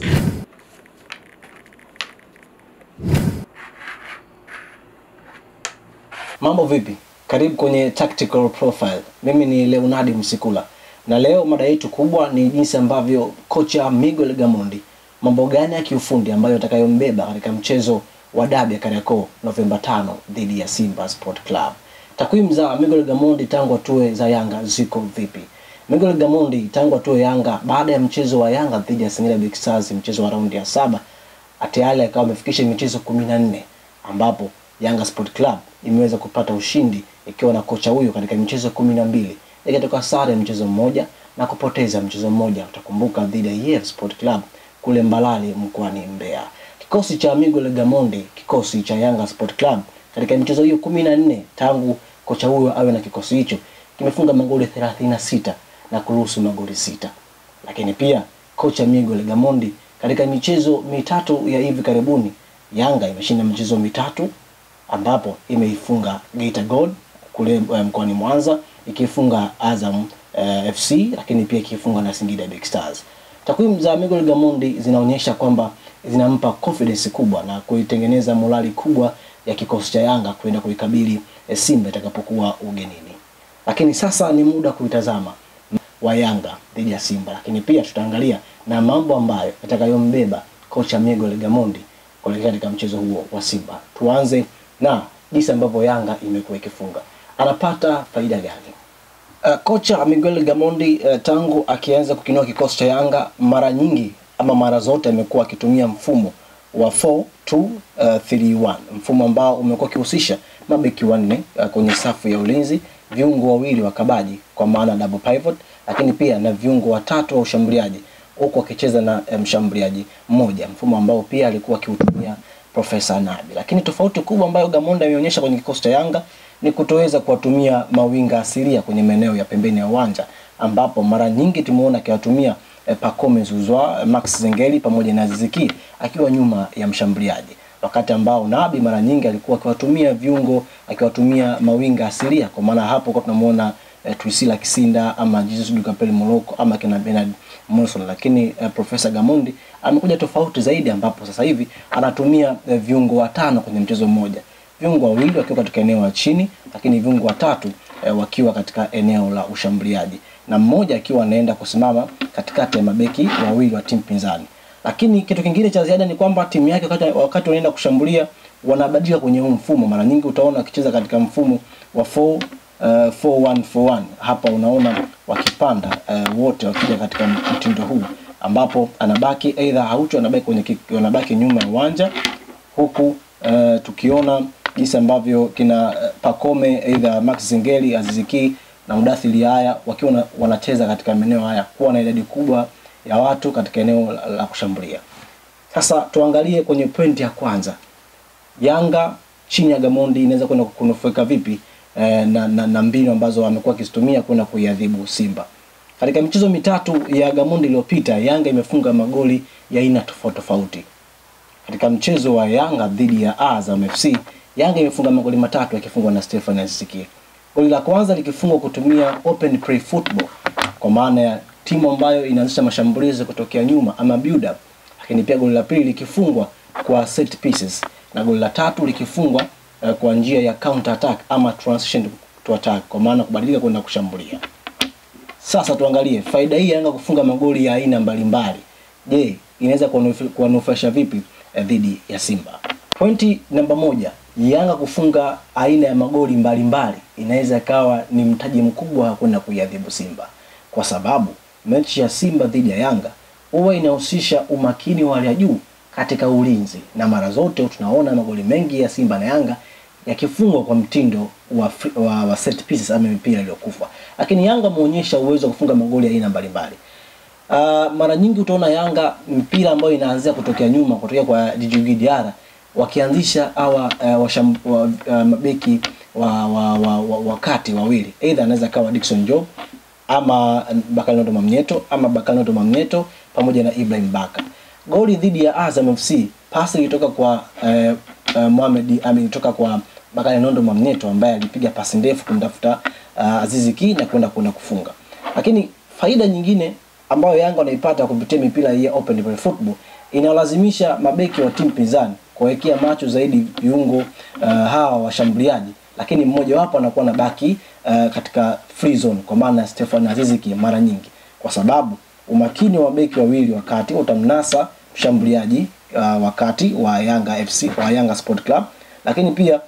Stars. Mambo vipi? Karibu kwenye Tactical Profile. Mimi ni Leonardo Msikula. Na leo mada yetu kubwa ni jinsi ambavyo kocha Miguel Gamondi mambo gani ya kiufundi ambayo atakayombeba katika mchezo wa dabi ya Kariakoo Novemba 5 dhidi ya Simba Sport Club. Takwimu za Miguel Gamondi tangu atue za Yanga ziko vipi? Miguel Gamondi tangu atue Yanga baada ya mchezo wa Yanga dhidi ya Singida Big Stars, mchezo wa raundi ya 7, atayale akawa amefikisha michezo 14 ambapo Yanga Sport Club imeweza kupata ushindi ikiwa na kocha huyo katika michezo 12. Ikatoka sare mchezo mmoja na kupoteza mchezo mmoja, utakumbuka dhidi ya Yanga Sport Club kule Mbalali mkoani Mbeya. Kikosi cha Miguel Gamondi, kikosi cha Yanga Sport Club katika michezo hiyo 14 tangu kocha huyo awe na kikosi hicho kimefunga magoli 36 na kuruhusu magoli 6. Lakini pia kocha Miguel Gamondi katika michezo mitatu ya hivi karibuni, Yanga imeshinda michezo mitatu ambapo imeifunga Geita Gold kule mkoani Mwanza, ikifunga Azam FC, lakini pia ikifunga na Singida Big Stars. Takwimu za Miguel Gamondi zinaonyesha kwamba zinampa confidence kubwa na kuitengeneza morali kubwa ya kikosi cha Yanga kwenda kuikabili Simba itakapokuwa ugenini. Lakini sasa ni muda kuitazama wa Yanga dhidi ya Simba, lakini pia tutaangalia na mambo ambayo atakayombeba kocha Miguel Gamondi katika mchezo huo wa Simba. Tuanze na jinsi ambavyo Yanga imekuwa ikifunga. Anapata faida gani? Kocha Miguel Gamondi tangu akianza kukinua kikosi cha Yanga mara nyingi ama mara zote amekuwa akitumia mfumo wa 4-2-3-1, mfumo ambao umekuwa ukihusisha mabeki wanne kwenye safu ya ulinzi, viungo wawili wakabaji kwa maana double pivot, lakini pia na viungo watatu wa ushambuliaji huko akicheza na mshambuliaji mmoja, mfumo ambao pia alikuwa akiutumia Professor Nabi. Lakini tofauti kubwa ambayo Gamondi ameonyesha kwenye kikosi cha Yanga ni kutoweza kuwatumia mawinga asilia kwenye maeneo ya pembeni ya uwanja, ambapo mara nyingi tumeona akiwatumia Pacome Zouzoua, Max Zengeli pamoja na Aziz Ki akiwa nyuma ya mshambuliaji, wakati ambao Nabi mara nyingi alikuwa akiwatumia viungo, akiwatumia mawinga asilia kwa maana hapo kwa tunamuona Tuisila Kisinda ama Jesus Dukapeli Moroko ama kina Bernard Monson. Lakini Professor Gamondi amekuja tofauti zaidi, ambapo sasa hivi anatumia viungo watano kwenye mchezo mmoja, viungo wawili wakiwa katika eneo la chini, lakini viungo watatu wakiwa katika eneo la ushambuliaji na mmoja akiwa anaenda kusimama katikati ya mabeki wawili wa timu pinzani. Lakini kitu kingine cha ziada ni kwamba timu yake wakati wanaenda kushambulia wanabadilika kwenye mfumo. Mara nyingi utaona akicheza katika mfumo wa 4-1-4-1, hapa unaona wakipanda wote wakija katika mtindo huu, ambapo anabaki either Haucho anabaki kwenye nyuma ya uwanja, huku tukiona jinsi ambavyo kina Pacome, either Max Zengeli, Aziz Ki na Mudathili haya wakiwa wanacheza katika maeneo haya, kuwa na idadi kubwa ya watu katika eneo la kushambulia. Sasa tuangalie kwenye point ya kwanza, Yanga chini ya Gamondi inaweza kwenda kunufaika vipi na mbinu ambazo amekuwa akizitumia kwenda kuiadhibu Simba. Katika michezo mitatu ya Gamondi iliyopita, Yanga imefunga magoli ya aina tofauti. Katika mchezo wa Yanga dhidi ya Azam FC, Yanga imefunga magoli matatu yakifungwa na Stefan Nzisekile. Goli la kwanza likifungwa kutumia open play football, kwa maana ya timu ambayo inaanzisha mashambulizi kutokea nyuma ama build up. Lakini pia goli la pili likifungwa kwa set pieces na goli la tatu likifungwa kwa njia ya counter attack ama transition to attack, kwa maana kubadilika kwenda kushambulia. Sasa tuangalie faida hii Yanga kufunga magoli ya aina mbalimbali. Je, inaweza kuwanufaisha vipi dhidi ya Simba? Pointi namba moja, Yanga kufunga aina ya magoli mbalimbali inaweza kawa ni mtaji mkubwa kwenda kuiadhibu Simba, kwa sababu mechi ya Simba dhidi ya Yanga huwa inahusisha umakini wa juu katika ulinzi, na mara zote tunaona magoli mengi ya Simba na Yanga yakifungwa kwa mtindo wa set pieces ama mipira iliyokufa. Lakini Yanga ameonyesha uwezo wa kufunga magoli aina mbalimbali. Mara nyingi utaona Yanga mpira ambayo inaanzia kutokea nyuma kutokea kwa Djigui Diarra wakianzisha hawa mabeki wakati wawili, either anaweza kawa Dickson Job ama Bakary Ndomo Mnyeto pamoja na Ibrahim Bakari. Goli dhidi ya Azam FC, pasi ilitoka kwa Mohamed Amin, kutoka kwa Bakary Ndomo Mnyeto ambaye alipiga pasi ndefu kumtafuta Aziz Ki na kwenda kufunga. Lakini faida nyingine ambayo Yanga wanaipata kupitia mipira hii open play football inalazimisha mabeki wa timu pinzani kuwekea macho zaidi viungo hawa washambuliaji, lakini mmoja wapo anakuwa na baki katika free zone, kwa maana Stefan Aziz Ki mara nyingi, kwa sababu umakini wa beki wawili wakati utamnasa mshambuliaji wakati wa Yanga FC wa Yanga Sport Club. Lakini pia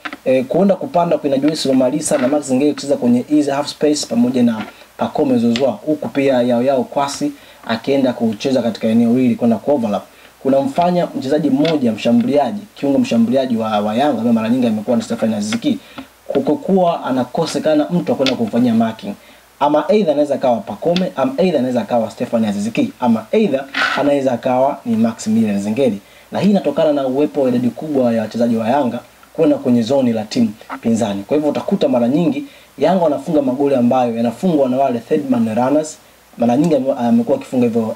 kuenda kupanda kwa Idris Malisa na Maximilian Zengeli kucheza kwenye easy half space pamoja na Pacome Zouzoua, huku pia Yao Kwasi akienda kucheza katika eneo hili kwenda overlap, kuna mfanya mchezaji mmoja mshambuliaji kiungo mshambuliaji wa Yanga ambaye mara nyingi amekuwa na Stefan Nzisekile Ziki kukokuwa anakosekana mtu kwenda kumfanyia marking, ama either anaweza kawa Pacome, ama either anaweza kawa Stefan Nzisekile Ziki, ama either anaweza kawa ni Maximilian Zengeli. Na hii inatokana na uwepo wa idadi kubwa ya wachezaji wa Yanga kuona kwenye zoni la timu pinzani. Kwa hivyo utakuta mara nyingi Yanga wanafunga magoli ambayo yanafungwa na wale third man runners. Mara nyingi amekuwa akifunga hivyo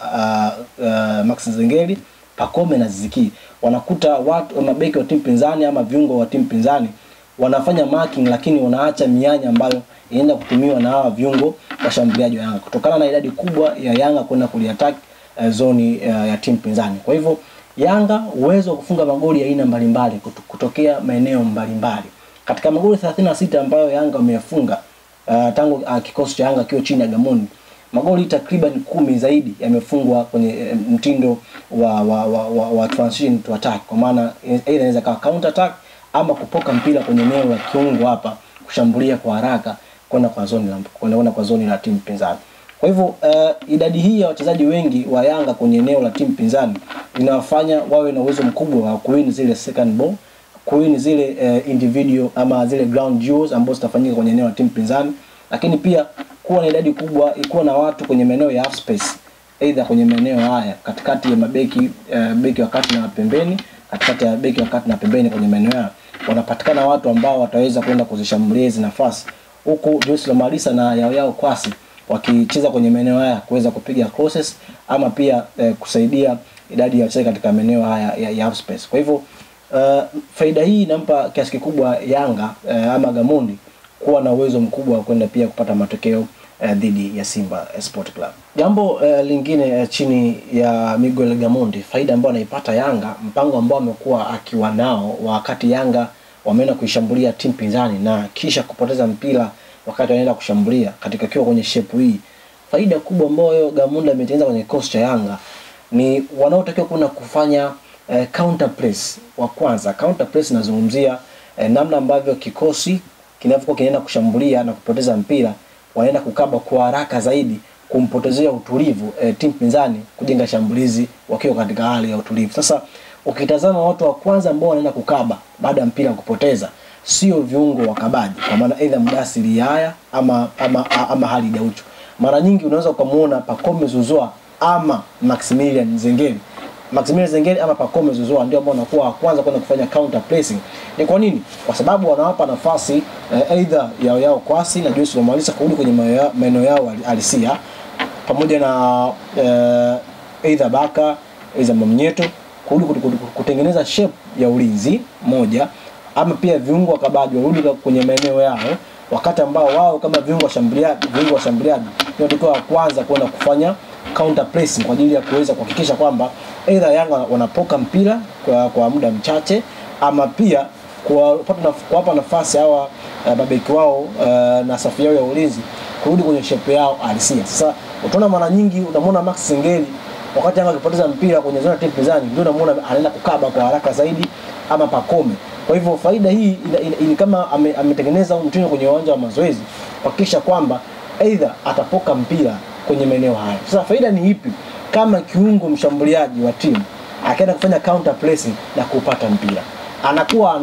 Max Zengeli, Pacome na Ziki. Wanakuta watu mabeki wa timu pinzani ama viungo wa timu pinzani wanafanya marking, lakini wanaacha mianya ambayo inaenda kutumiwa na hawa viungo washambuliaji wa Yanga kutokana na idadi kubwa ya Yanga kwenda kuliattack zoni ya timu pinzani. Kwa hivyo Yanga uwezo kufunga magoli ya aina mbalimbali kutokea maeneo mbalimbali. Katika magoli 36 ambayo Yanga wameyafunga tangu kikosi cha Yanga kiwe chini ya Gamondi, magoli takriban 10 zaidi yamefungwa kwenye mtindo wa transition to attack, kwa maana inaweza kuwa counter attack ama kupoka mpira kwenye eneo la kiungo hapa kushambulia kwa haraka kwenda kwa zoni la timu pinzani. Kwa hivyo idadi hii ya wachezaji wengi wa Yanga kwenye eneo la timu pinzani inawafanya wawe na uwezo mkubwa wa kuwin zile second ball, kuwin zile individual ama zile ground duels ambazo zitafanyika kwenye eneo la timu pinzani, lakini pia kuwa na idadi kubwa ikuwa na watu kwenye maeneo ya half space, either kwenye maeneo haya katikati ya mabeki beki wakati na pembeni, katikati ya beki wakati na pembeni kwenye maeneo haya wanapatikana watu ambao wataweza kwenda kuzishambulia nafasi, huku Idris Malisa na Yao Kwasi wakicheza kwenye maeneo haya kuweza kupiga crosses ama pia kusaidia idadi ya wachezaji katika maeneo haya ya half space. Kwa hivyo faida hii inampa kiasi kikubwa Yanga ama Gamondi kuwa na uwezo mkubwa wa kwenda pia kupata matokeo dhidi ya Simba Sport Club. Jambo lingine chini ya Miguel Gamondi, faida ambayo anaipata Yanga, mpango ambao amekuwa akiwa nao wakati Yanga wameenda kuishambulia timu pinzani na kisha kupoteza mpira wakati wanaenda kushambulia katika kiwa kwenye shape hii. Faida kubwa ambayo Gamondi ametengeneza kwenye kikosi cha Yanga ni wanaotakiwa kuna kufanya counter press wa kwanza. Counter press nazungumzia namna ambavyo kikosi kinavyokuwa kinaenda kushambulia na kupoteza mpira, wanaenda kukaba kwa haraka zaidi kumpotezea utulivu timu pinzani kujenga shambulizi wakiwa katika hali ya utulivu. Sasa ukitazama watu wa kwanza ambao wanaenda kukaba baada ya mpira kupoteza sio viungo wakabaji, kwa maana either Mdasiri haya ama hali Daucho. Mara nyingi unaweza kumuona Pacome Zouzoua ama Maximilian Zengeli. Maximilian Zengeli ama Pacome Zouzoua ndio ambao wanakuwa kwanza kwenda kufanya counter pressing. Ni kwa nini? Kwa sababu wanawapa nafasi either Yao Kwasi na Idris Malisa kurudi kwenye maeneo yao alisia pamoja na either Bakary Ndomo Mnyeto kurudi kutengeneza shape ya ulinzi moja, ama pia viungo wakabaji warudi kwenye maeneo yao, wakati ambao wao kama viungo washambuliaji ndio kwanza kwenda kufanya counter pressing kwa ajili ya kuweza kuhakikisha kwamba either Yanga wanapoka mpira kwa muda mchache ama pia kuwapa nafasi hawa mabeki wao na safu yao ya ulinzi kurudi kwenye shape yao halisia. Sasa utaona mara nyingi unamuona Max Zengeli wakati Yanga akipoteza mpira kwenye zona timu pinzani ndio unamuona anaenda kukaba kwa haraka zaidi ama Pacome. Kwa hivyo faida hii ni kama ametengeneza mtindo kwenye uwanja wa mazoezi kuhakikisha kwamba either atapoka mpira kwenye maeneo haya. Sasa faida ni ipi kama kiungo mshambuliaji wa timu akaenda kufanya counter pressing na kupata mpira? Anakuwa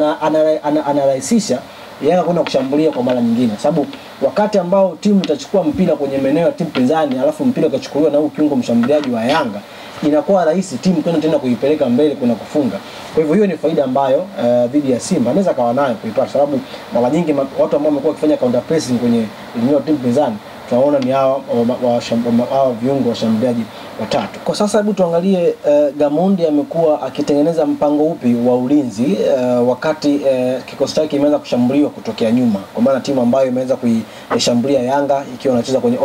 anarahisisha Yanga kwenda kushambulia kwa mara nyingine, sababu wakati ambao timu itachukua mpira kwenye maeneo ya timu pinzani alafu mpira ukachukuliwa na huyo kiungo mshambuliaji wa Yanga inakuwa rahisi timu kwenda tena kuipeleka mbele kuna kufunga. Kwa hivyo hiyo ni faida ambayo dhidi ya Simba anaweza kawa nayo kuipata, sababu mara nyingi watu ambao wamekuwa wakifanya counter pressing kwenye eneo timu pinzani tunaona ni hawa viungo washambuliaji watatu. Kwa sasa hebu tuangalie Gamondi amekuwa akitengeneza mpango upi wa ulinzi wakati kikosi chake kimeanza kushambuliwa kutokea nyuma, kwa maana timu ambayo imeanza kuishambulia Yanga ikiwa inacheza kwenye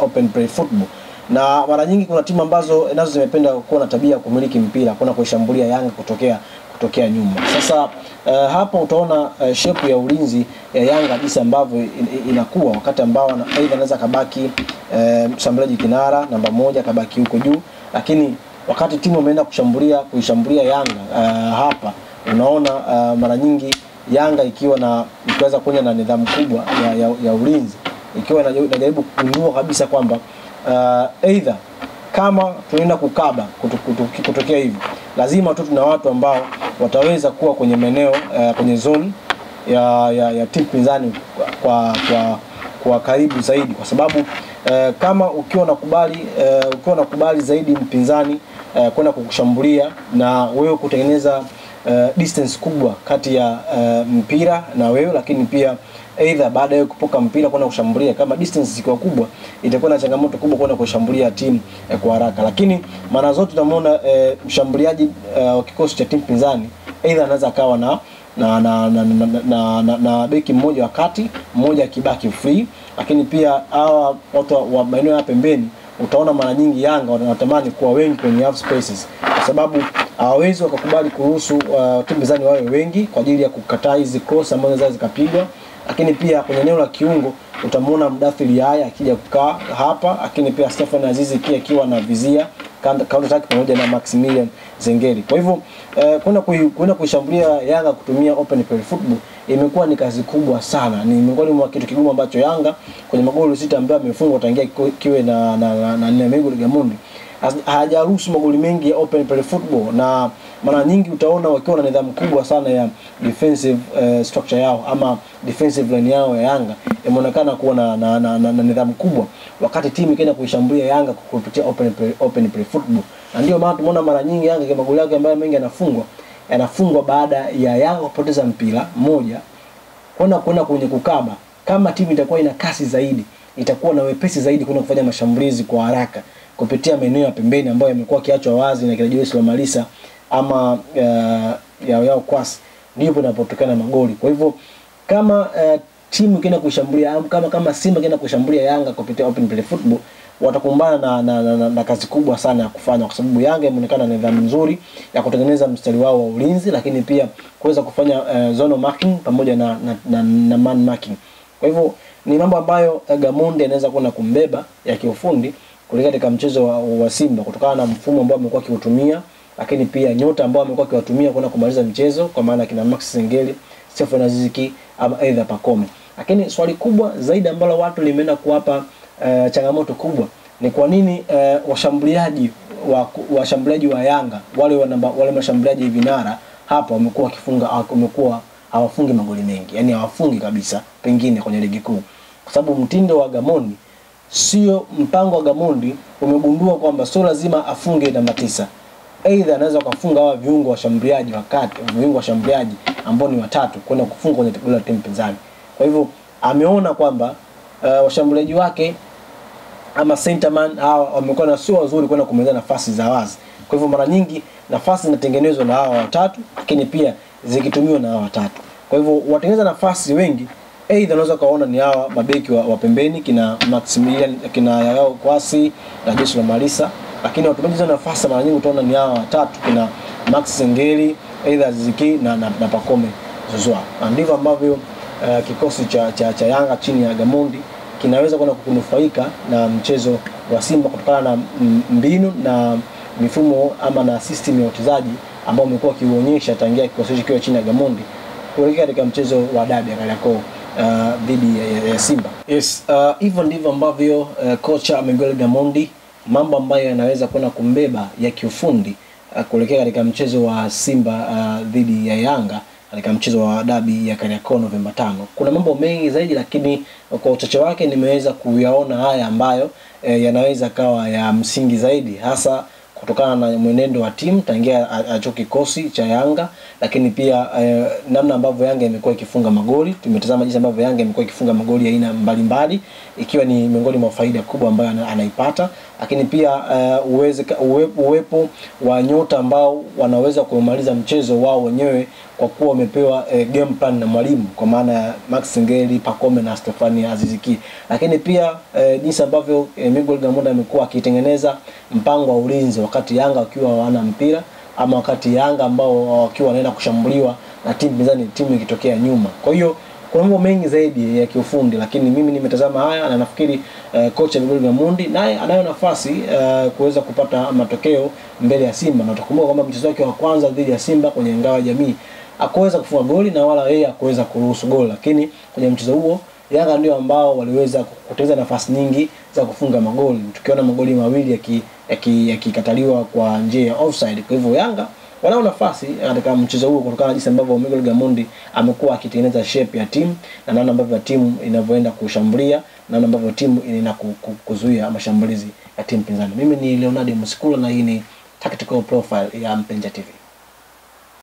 open play football Na mara nyingi kuna timu ambazo nazo zimependa kuwa na tabia kumiliki mpira, kuna kuishambulia Yanga kutokea nyuma. Sasa hapa utaona shape ya ulinzi ya Yanga jinsi ambavyo inakuwa wakati ambao aidha anaweza kabaki mshambuliaji kinara namba moja kabaki huko juu, lakini wakati timu imeenda kuishambulia Yanga hapa unaona mara nyingi Yanga ikiwa na ikiweza kuwa na nidhamu kubwa ya ulinzi, ikiwa inajaribu kununua kabisa kwamba aidha kama tunaenda kukaba kutokea hivi, lazima tu tuna watu ambao wataweza kuwa kwenye maeneo kwenye zone ya timu pinzani kwa karibu zaidi, kwa sababu kama ukiwa nakubali zaidi mpinzani kwenda kukushambulia na wewe kutengeneza distance kubwa kati ya mpira na wewe, lakini pia either baada ya kupoka mpira kwenda kushambulia, kama distance zikiwa kubwa itakuwa na changamoto kubwa kwenda kushambulia timu kwa haraka. Lakini mara zote tunamuona mshambuliaji wa kikosi cha timu pinzani either anaweza akawa na beki mmoja wakati mmoja akibaki free, lakini pia hawa watu wa maeneo ya pembeni utaona mara nyingi Yanga wanatamani kuwa wengi kwenye half spaces, kwa sababu hawawezi wakakubali kuruhusu timu pinzani wawe wengi kwa ajili ya kukataa hizi cross ambazo zaweza zikapigwa. Lakini pia kwenye eneo la kiungo utamuona Mdathili haya akija kukaa hapa, lakini pia Stefan Aziz Ki akiwa na vizia counter attack pamoja na Maximilian Zengeli. Kwa hivyo kwenda kuishambulia Yanga kutumia open play football imekuwa ni kazi kubwa sana, ni miongoni mwa kitu kigumu ambacho Yanga kwenye magoli 6 ambayo amefungwa tangia kiwe na Miguel Gamondi hajaruhusu magoli mengi ya open play football, na mara nyingi utaona wakiwa na nidhamu kubwa sana ya defensive structure yao ama defensive line yao ya Yanga imeonekana kuwa na nidhamu kubwa wakati timu ikienda kuishambulia Yanga kupitia open play football. Na ndio maana tumeona mara nyingi Yanga kwa magoli yake ambayo mengi yanafungwa baada ya Yanga kupoteza mpira moja kwenda kwenye kukaba. Kama timu itakuwa ina kasi zaidi, itakuwa na wepesi zaidi kuna kufanya mashambulizi kwa haraka kupitia maeneo ya pembeni ambayo yamekuwa kiachwa wazi na kinajiwe Simba Malisa ama Yao Kwasi, ndio panapotokana magoli. Kwa hivyo kama timu kina kushambulia kama Simba kina kushambulia Yanga kupitia open play football watakumbana na kazi kubwa sana ya kufanya, kwa sababu Yanga imeonekana na nidhamu nzuri ya kutengeneza mstari wao wa ulinzi, lakini pia kuweza kufanya zone marking pamoja na man marking. Kwa hivyo ni mambo ambayo Gamondi anaweza kuwa na kumbeba ya kiufundi kulingana katika mchezo wa Simba kutokana na mfumo ambao amekuwa akiutumia, lakini pia nyota ambao amekuwa akiwatumia kwenda kumaliza mchezo kwa maana kina Max Sengeli, Stefan Aziziki ama either Pacome. Lakini swali kubwa zaidi ambalo watu limeenda kuwapa changamoto kubwa ni kwa nini washambuliaji wa Yanga wale mashambuliaji vinara hapa wamekuwa hawafungi magoli mengi, yani hawafungi kabisa pengine kwenye ligi kuu, kwa sababu mtindo wa Gamondi sio mpango wa Gamondi umegundua kwamba sio lazima afunge namba 9. Either anaweza kufunga hawa viungo washambuliaji wakati viungo washambuliaji ambao ni watatu kwenda kufunga kwenye tebula timu pinzani. Kwa hivyo ameona kwamba washambuliaji wake ama centerman hawa wamekuwa na sio wazuri kwenda kumaliza nafasi za wazi. Kwa hivyo mara nyingi nafasi zinatengenezwa na hawa watatu, lakini pia zikitumiwa na hawa watatu. Kwa hivyo watengeneza nafasi wengi either unaweza kaona ni hawa mabeki wa pembeni kina Maximilian kina Yao Kwasi na Desmond Malisa, lakini watumiza nafasi mara nyingi utaona ni hawa watatu kina Max Sengeli, either Ziki na Pacome Zouzoua. Ndivyo ambavyo kikosi cha Yanga chini ya Gamondi kinaweza kuna kunufaika na mchezo wa Simba kutokana na mbinu na mifumo ama na system ya uchezaji ambao umekuwa kiuonyesha tangia kikosi hicho chini ya Gamondi kuelekea katika mchezo wa dabi ya Kariakoo dhidi ya Simba. Yes, hivyo ndivyo ambavyo kocha Miguel Gamondi mambo ambayo yanaweza kuna kumbeba ya kiufundi kuelekea katika mchezo wa Simba dhidi ya Yanga katika mchezo wa dabi ya Kariakoo Novemba 5. Kuna mambo mengi zaidi, lakini kwa uchache wake nimeweza kuyaona haya ambayo yanaweza kawa ya msingi zaidi hasa kutokana na mwenendo wa timu tangia acho kikosi cha Yanga, lakini pia namna ambavyo Yanga imekuwa ikifunga magoli. Tumetazama jinsi ambavyo Yanga imekuwa ikifunga magoli aina mbalimbali, ikiwa ni miongoni mwa faida kubwa ambayo anaipata, lakini pia uwepo wa nyota ambao wanaweza kumaliza mchezo wao wenyewe kwa kuwa wamepewa game plan na mwalimu, kwa maana ya Max Zengeli, Pacome na Stefan Aziz Ki. Lakini pia jinsi ambavyo Miguel Gamondi amekuwa akitengeneza mpango wa ulinzi wakati Yanga wakiwa hawana mpira, ama wakati Yanga ambao wakiwa wanaenda kushambuliwa na timu pinzani, timu ikitokea nyuma. Kwa hiyo kuna mambo mengi zaidi ya kiufundi, lakini mimi nimetazama haya na nafikiri kocha Miguel Gamondi naye anayo nafasi kuweza kupata matokeo mbele ya Simba. Na tukumbuka kwamba mchezo wake wa kwanza dhidi ya Simba kwenye Ngao Jamii hakuweza kufunga goli na wala yeye hakuweza kuruhusu goli, lakini kwenye mchezo huo Yanga ndio ambao waliweza kupoteza nafasi nyingi za kufunga magoli, tukiona magoli mawili yakikataliwa kwa njia ya offside. Kwa hivyo Yanga wanao nafasi katika mchezo huo kutokana na jinsi ambavyo Miguel Gamondi amekuwa akitengeneza shape ya timu na namna ambavyo timu inavyoenda kushambulia na namna ambavyo timu kuzuia mashambulizi ya timu pinzani. Mimi ni Leonardo Msikula na hii ni Tactical Profile ya Mpenja TV.